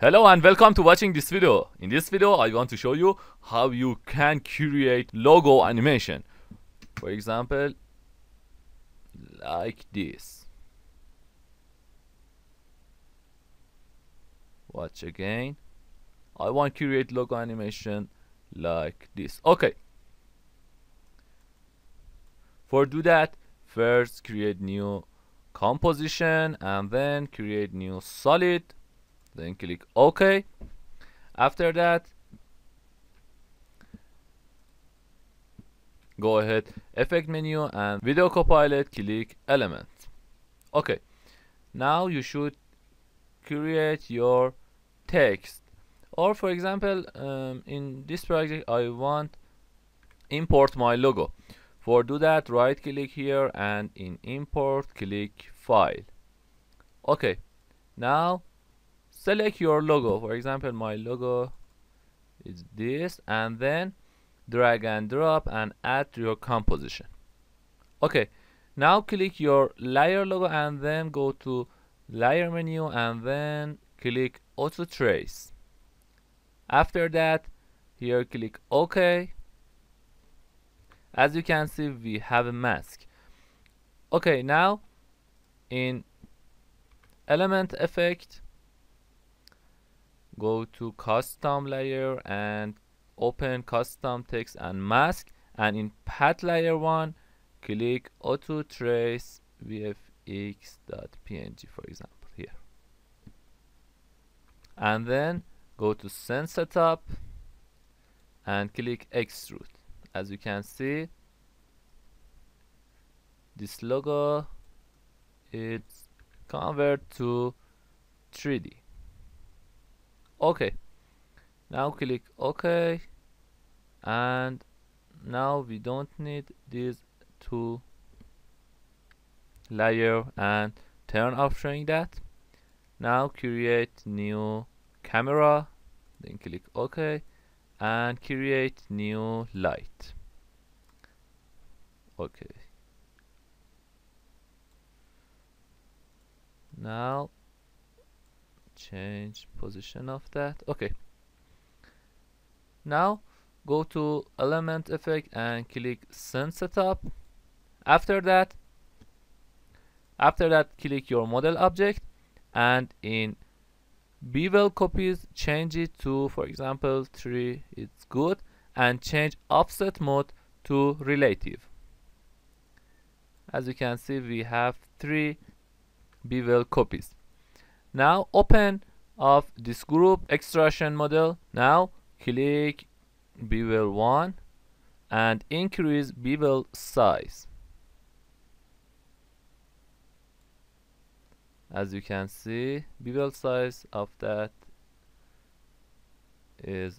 Hello and welcome to watching this video. In this video I want to show you how you can create logo animation. For example, like this. Watch again. I want to create logo animation like this. Okay. For do that, first create new composition and then create new solid. Then click OK. After that, go ahead, effect menu and Video Copilot, click element. Okay, now you should create your text, or for example, in this project I want import my logo. For do that, right click here and in import click file. Okay, now select your logo. For example, my logo is this, and then drag and drop and add to your composition. Okay, now click your layer logo and then go to layer menu and then click auto trace. After that, here click OK. As you can see, we have a mask. Okay, now in element effect, go to custom layer and open custom text and mask, and in path layer 1 click auto trace vfx.png, for example, here, and then go to send setup and click extrude. As you can see, this logo is converted to 3D. Okay, now click OK, and now we don't need these two layer and turn off showing that. Now create new camera, then click OK and create new light. Okay, now change position of that. Okay, now go to element effect and click send setup. After that click your model object and in bevel copies change it to, for example, 3. It's good, and change offset mode to relative. As you can see, we have 3 bevel copies. Now open of this group extraction model. Now click bevel 1 and increase bevel size. As you can see, bevel size of that is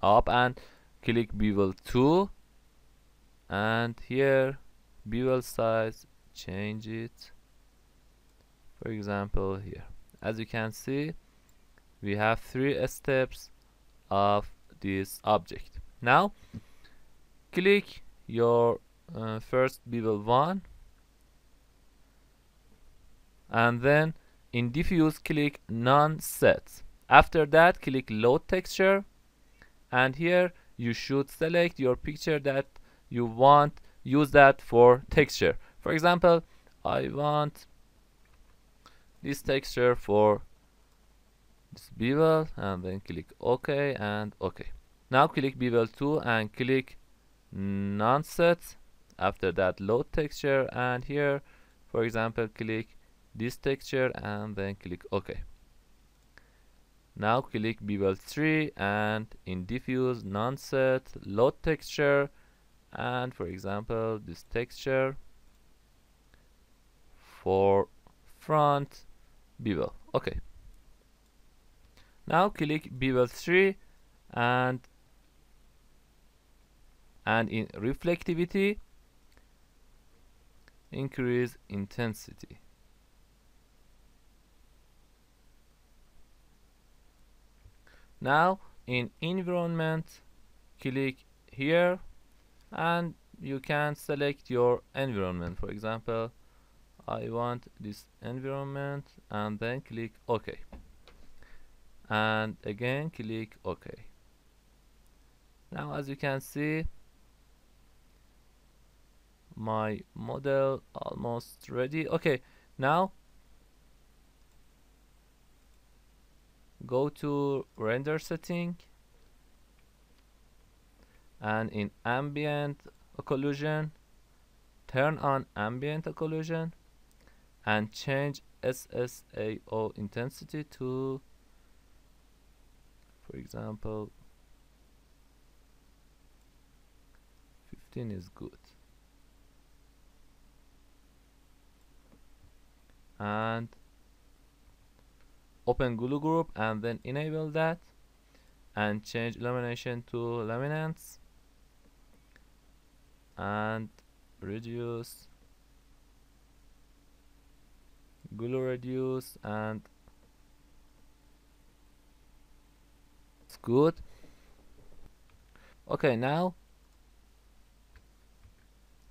up, and click bevel 2 and here bevel size, change it, for example, here. As you can see, we have 3 steps of this object. Now click your first bevel 1 and then in diffuse click none sets. After that click load texture, and here you should select your picture that you want use that for texture. For example, I want this texture for this bevel, and then click OK and OK. Now click bevel 2 and click none sets. After that load texture, and here, for example, click this texture and then click OK. Now click bevel 3 and in diffuse none set, load texture, and for example this texture for front bevel. Okay, now click bevel 3 and in reflectivity increase intensity. Now in environment click here and you can select your environment. For example, I want this environment, and then click OK. and again click OK. Now as you can see, my model almost ready. Okay, now go to render setting, and in ambient occlusion, turn on ambient occlusion and change SSAO intensity to, for example, 15 is good, and open glue group and then enable that and change illumination to luminance and reduce, glue reduce, and it's good. Okay, now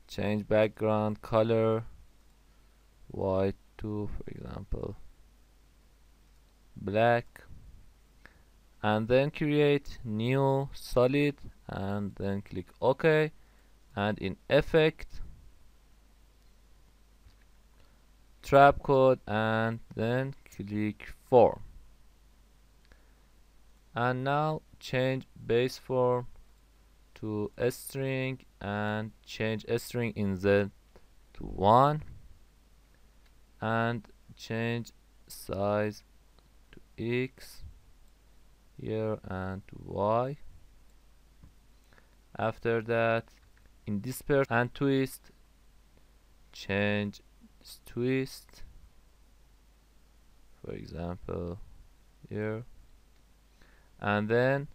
change background color white to, for example, black, and then create new solid and then click OK, and in effect trap code and then click form, and now change base form to a string and change a string in Z to 1 and change size X here and to Y. After that, in disperse and twist, change this twist, for example here, and then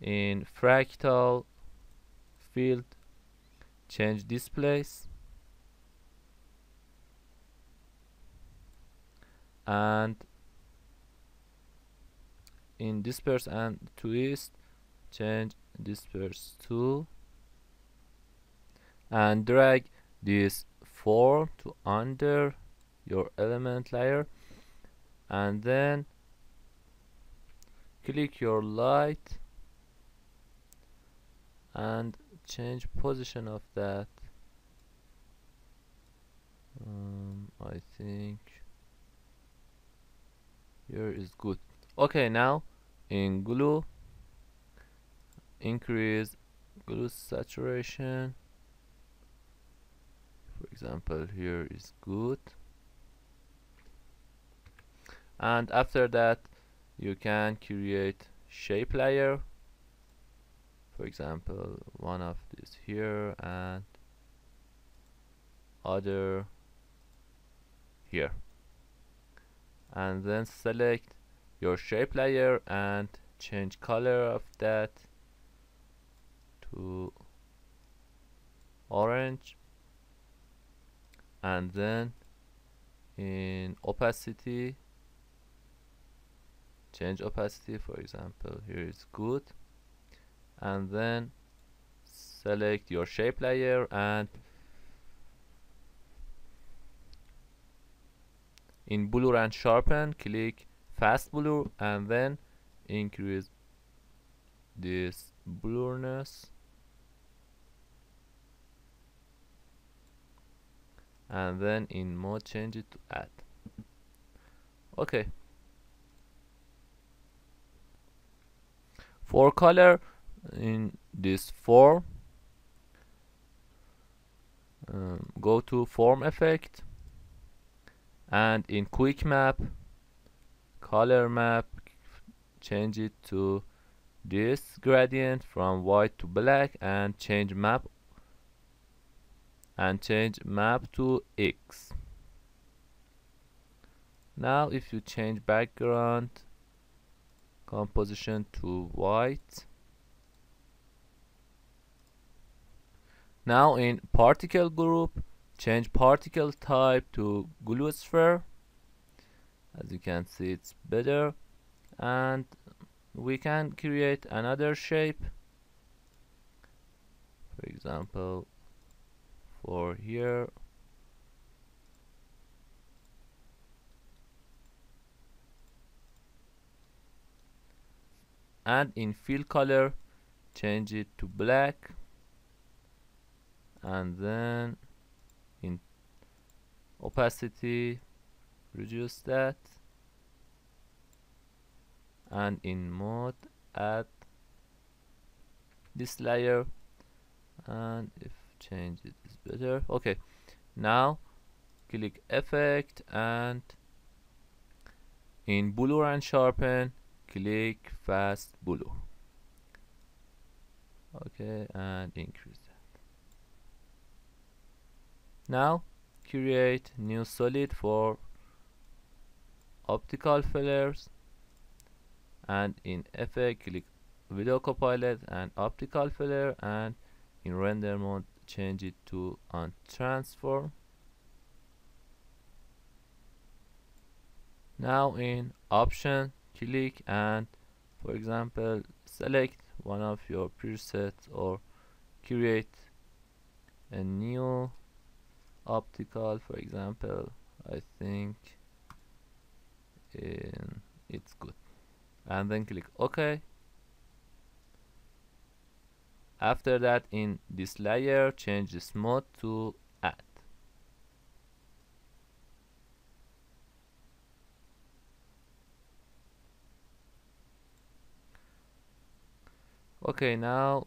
in fractal field change this place and in disperse and twist change disperse to, and drag this form to under your element layer and then click your light and change position of that. I think here is good. Okay, now in glue, increase glue saturation, for example here is good, and after that you can create shape layer, for example one of these here and other here, and then select your shape layer and change color of that to orange, and then in opacity change opacity, for example here is good, and then select your shape layer and in blur and sharpen click fast blur and then increase this blurriness and then in mode change it to add. Okay, for color in this form go to form effect and in quick map color map change it to this gradient from white to black and change map to X. Now if you change background composition to white, now in particle group change particle type to glow sphere. As you can see it's better, and we can create another shape, for example for here, and in fill color change it to black, and then in opacity reduce that, and in mode add this layer, and if change it is better. Okay, now click effect and in blur and sharpen click fast blur. Okay, and increase that. Now create new solid for optical flares, and in effect click Video Copilot and optical flare, and in render mode change it to on transform. Now in option click and for example select one of your presets or create a new optical. For example, I think it's good, and then click OK. After that, in this layer change this mode to add. Okay, now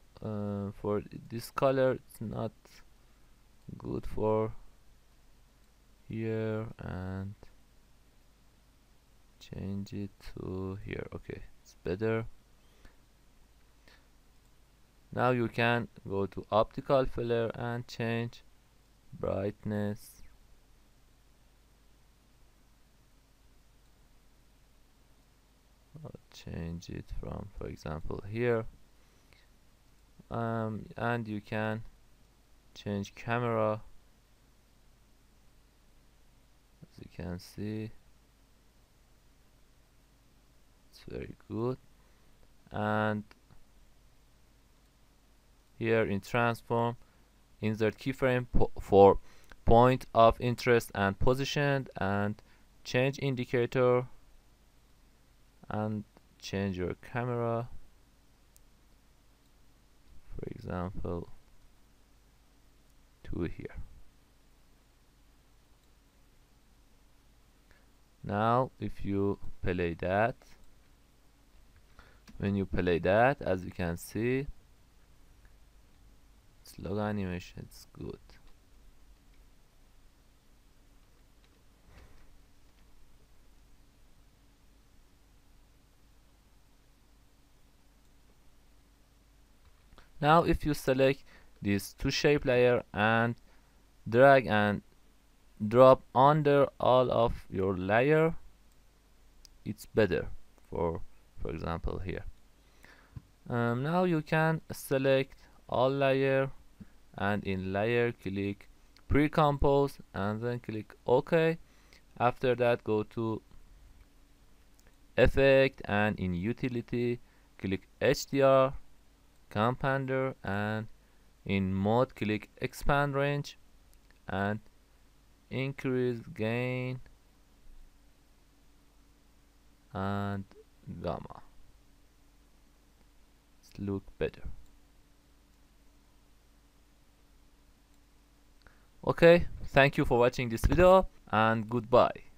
for this color it's not good for here, and change it to here. Okay, it's better. Now you can go to optical flare and change brightness. I'll change it from, for example, here. And you can change camera. As you can see, it's very good. And here in transform insert keyframe for point of interest and position, and change indicator, and change your camera. For example, to here. Now if you play that, when you play that, as you can see, log animation is good. Now if you select these two shape layer and drag and drop under all of your layer, it's better for example here. Now you can select all layer, and in layer click pre-compose and then click OK. After that go to effect and in utility click HDR Compounder, and in mode click expand range and increase gain and gamma. It's look better. Okay, thank you for watching this video and goodbye.